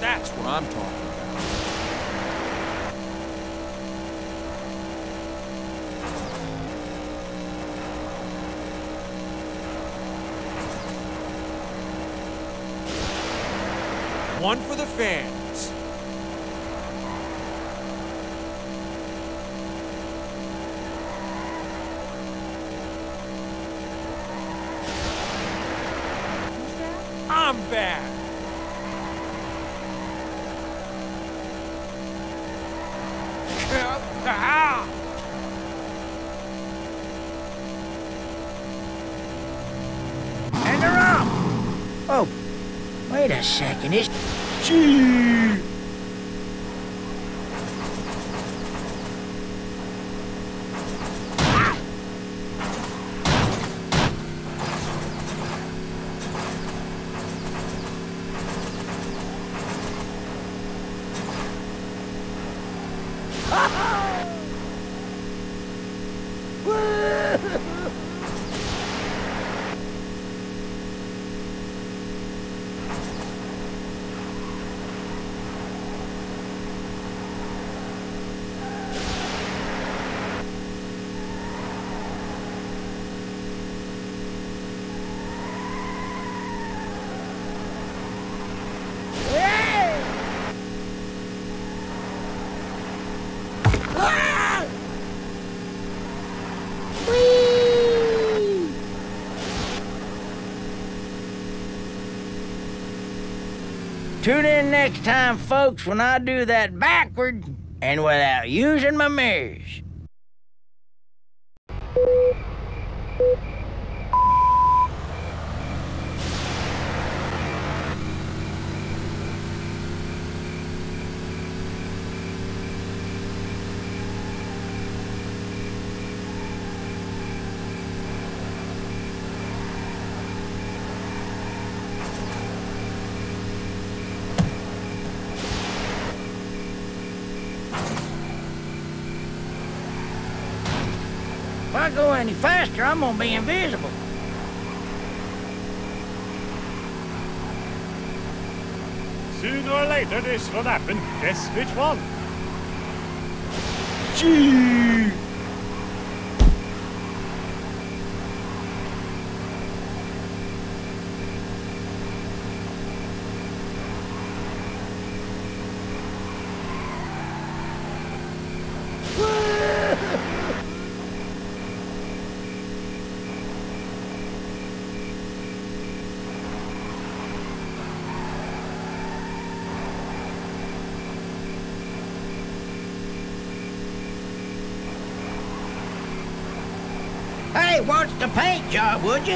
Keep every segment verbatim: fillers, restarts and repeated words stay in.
That's what I'm talking about. One for the fans. Who's that? I'm back. And they're up! Oh, wait a second, it's... Gee! Tune in next time, folks, when I do that backward and without using my mirrors. If I go any faster, I'm gonna be invisible. Sooner or later, this will happen. Guess which one? Gee! Hey, watch the paint job, would you?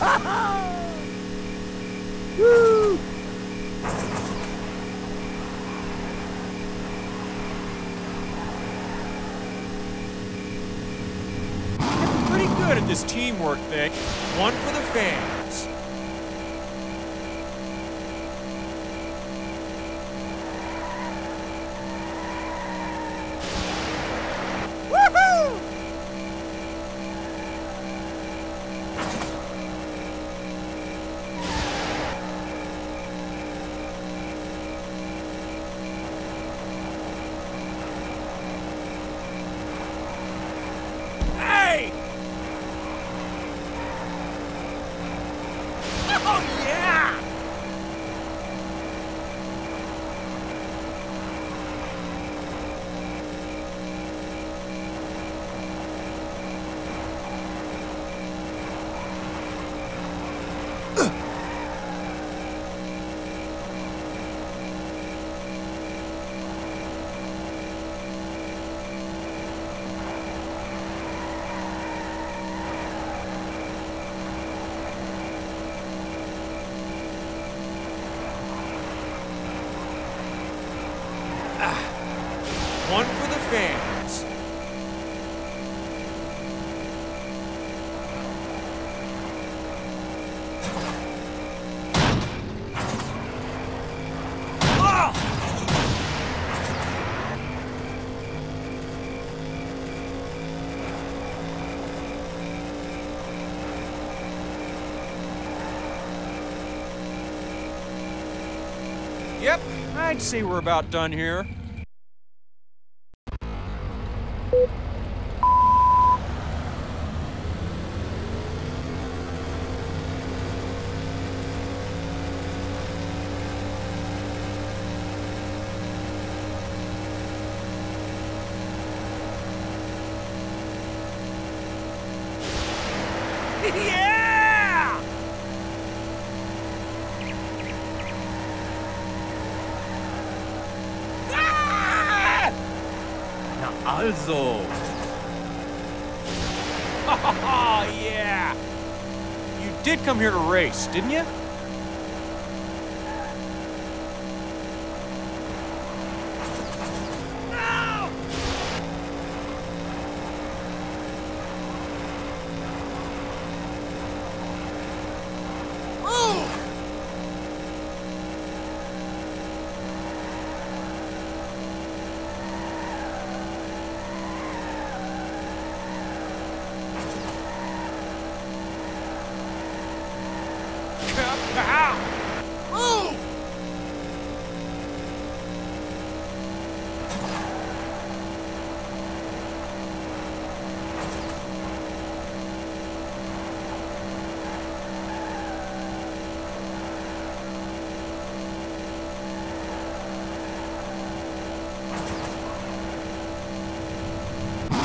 Woo! They're pretty good at this teamwork thing. One for the fans. One for the fans. Yep, I'd say we're about done here. Yeah! Ah! Na also. Oh, yeah. You did come here to race, didn't you?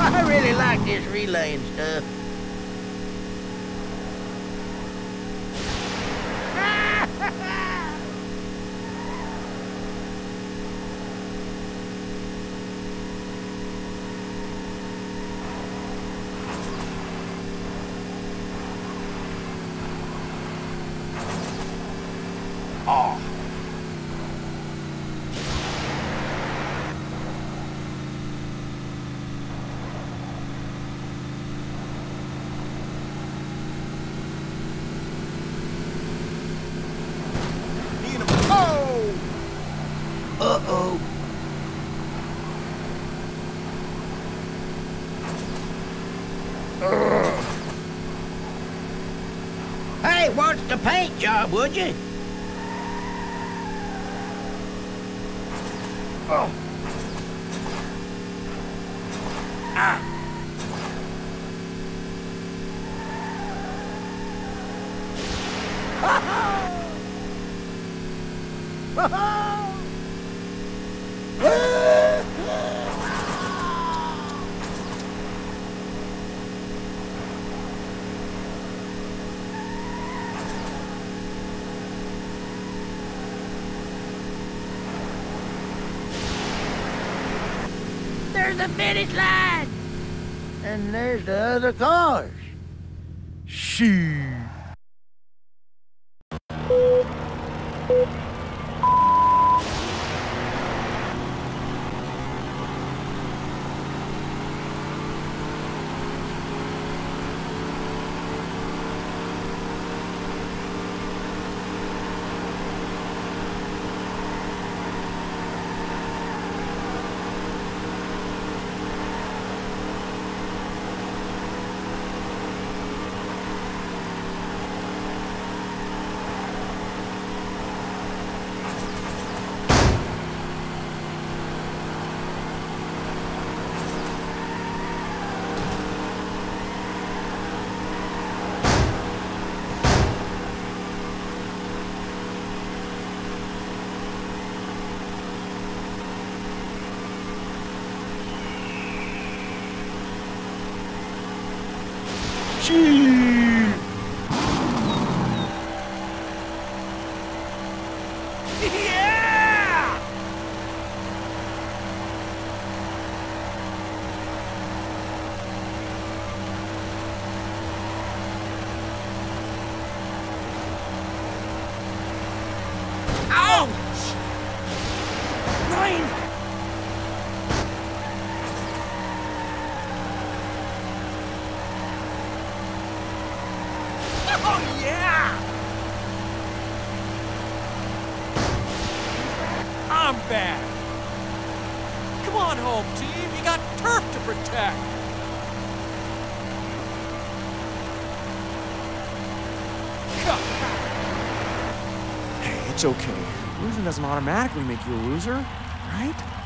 I really like this relay and stuff. Oh. Uh-oh. Hey, watch the paint job, would you? Oh. Ah. Ha-ha! Ha-ha! There's the finish line! And there's the other cars. Shoo! Yeah! Ouch! Ryan! Yeah! I'm back! Come on home, team! You got turf to protect! Hey, it's okay. Losing doesn't automatically make you a loser, right?